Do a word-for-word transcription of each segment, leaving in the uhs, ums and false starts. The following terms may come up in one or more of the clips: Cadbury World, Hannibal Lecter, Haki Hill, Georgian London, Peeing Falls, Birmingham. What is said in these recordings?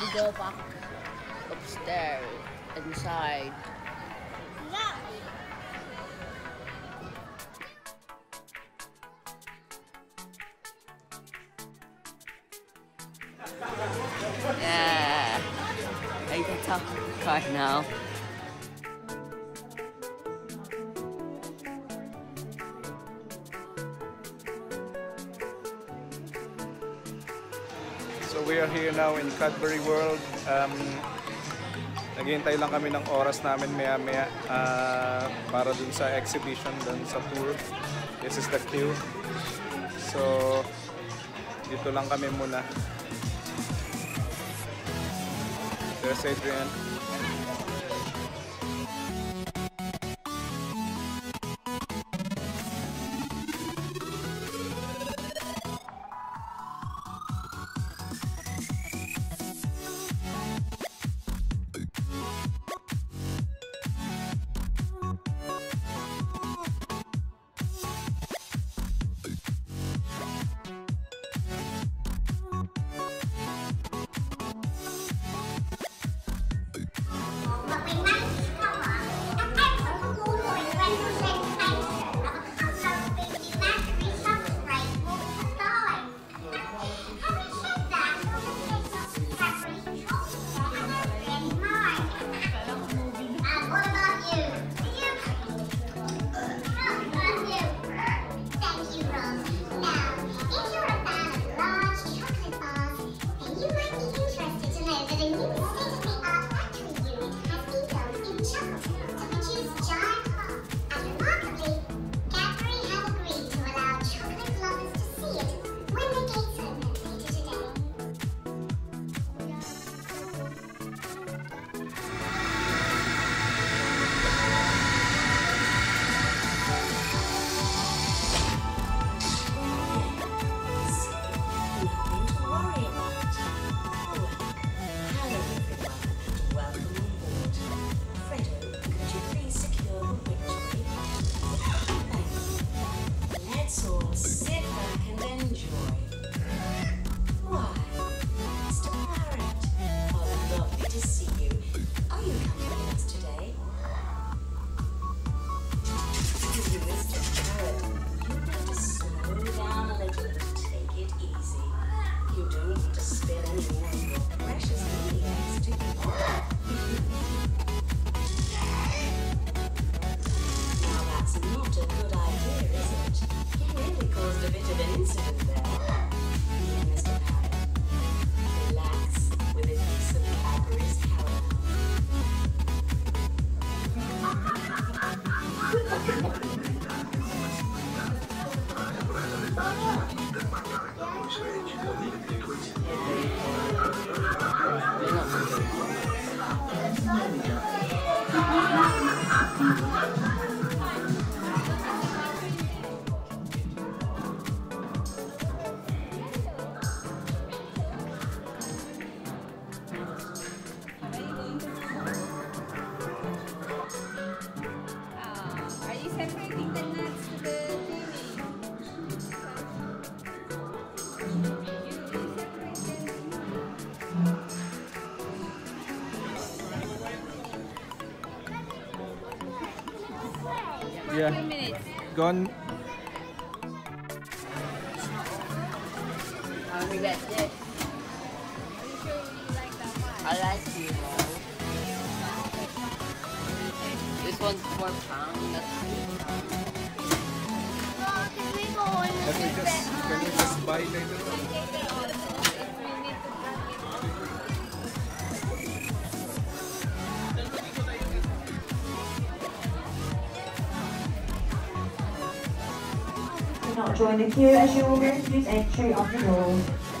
we go back upstairs inside. Yeah, I can talk right now. So we are here now in Cadbury World. Um, Naghihintay lang kami ng oras namin maya-maya uh, para dun sa exhibition, dun sa tour. This is the queue. So, dito lang kami muna. There's Adrian. Yeah. Gone. I regret it. I like you. This one's four pounds. Can we just, can we just buy later? Not join the queue as you will go to this entry of the door.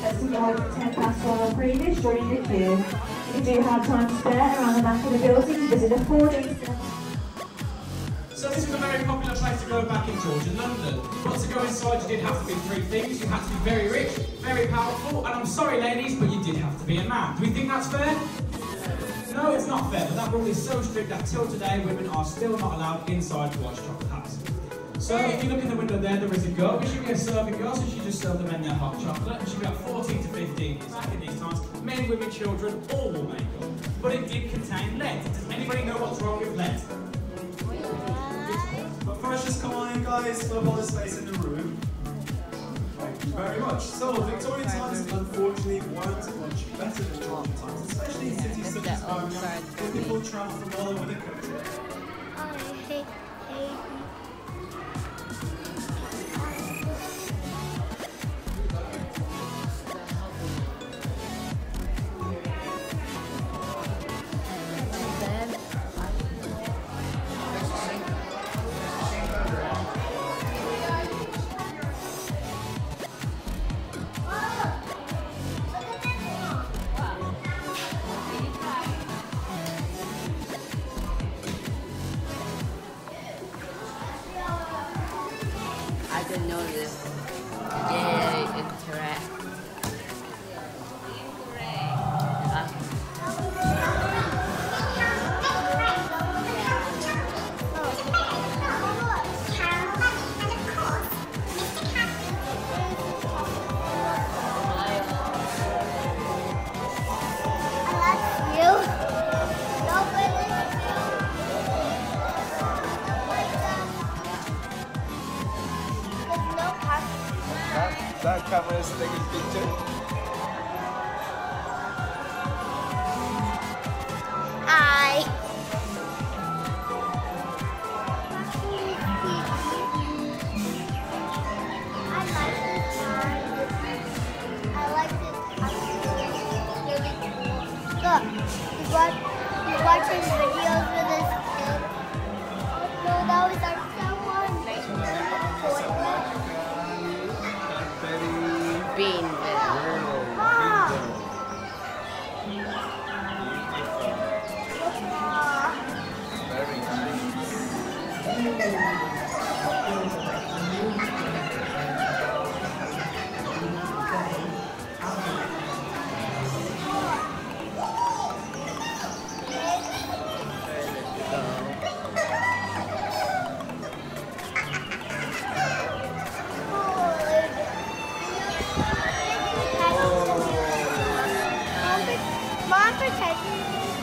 Let's arrive at ten past one or previous during the queue. If you do have time to spare around the back of the building, visit the four D. So this is a very popular place to go back in Georgian London. But to go inside you did have to be three things. You had to be very rich, very powerful, and I'm sorry ladies, but you did have to be a man. Do we think that's fair? No, it's not fair, but that rule is so strict that till today women are still not allowed inside to watch chocolate hats. So if you look in the window there, there is a girl, but she would be a serving girl, so she just served the men their hot chocolate, and she'd be about fourteen to fifteen. Back in these times, men, women, children, all will make up. But it did contain lead. Does anybody know what's wrong with lead? But first, just come on in, guys, for all the space in the room. Thank you very much. So, Victorian times, unfortunately, weren't much better than Georgian times, especially in cities such as Birmingham, where people travel from all over the country. That camera is taking a picture. Hi. I like this one. I like this one. Look, he's watch, watching videos with his kid. Oh, no, that was our bean.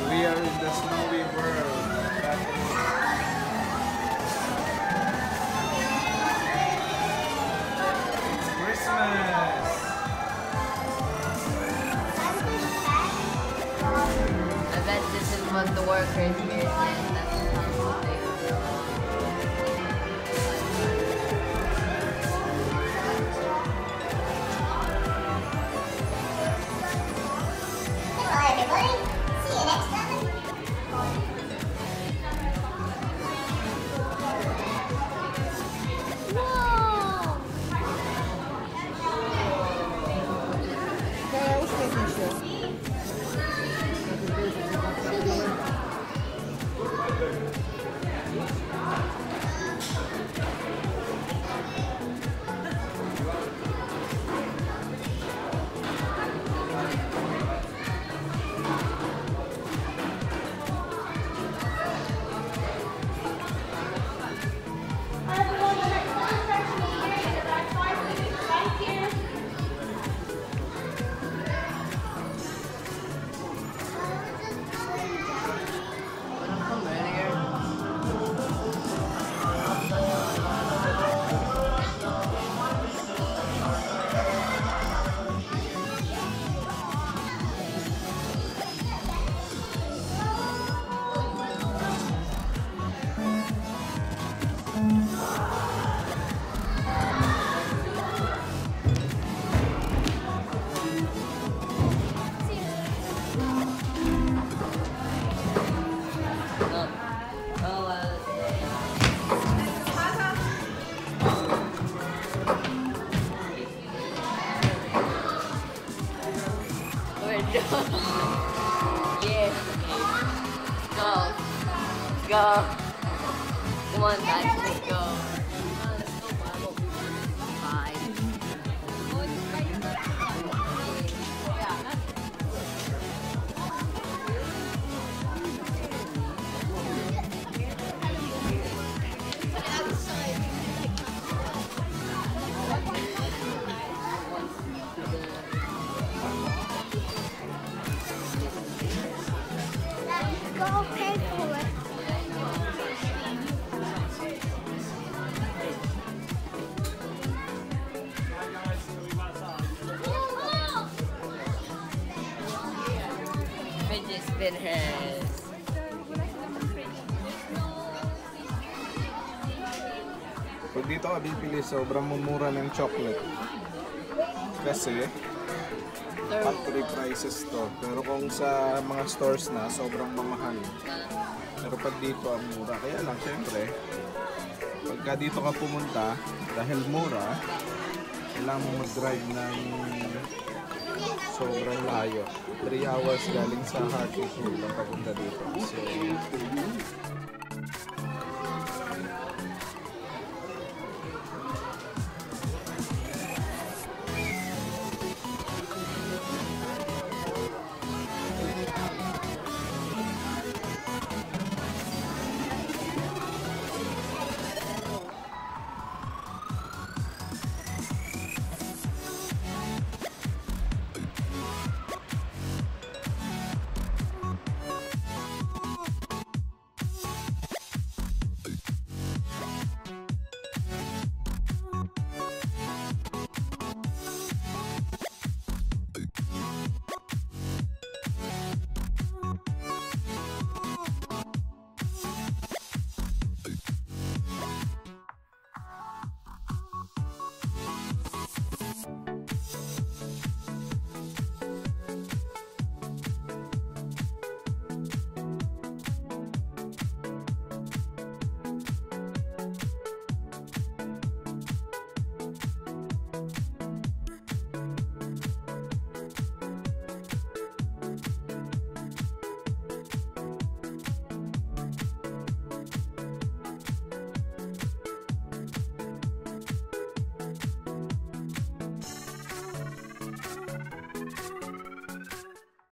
We are in the snowy world. It's Christmas. I bet this is what the workers here did. Yes, go, go, come on guys, let's go. gotta pay for it. Fidget spinners. Pag dito ka bibili, sobrang mumura ng chocolate. Kasi factory prices to. Pero kung sa mga stores na, sobrang mamahal. Pero pag dito, ang mura. Kaya lang, syempre, pagka dito ka pumunta, dahil mura, kailangan mo mag-drive ng sobrang layo. three hours galing sa Haki Hill ang papunta dito. So,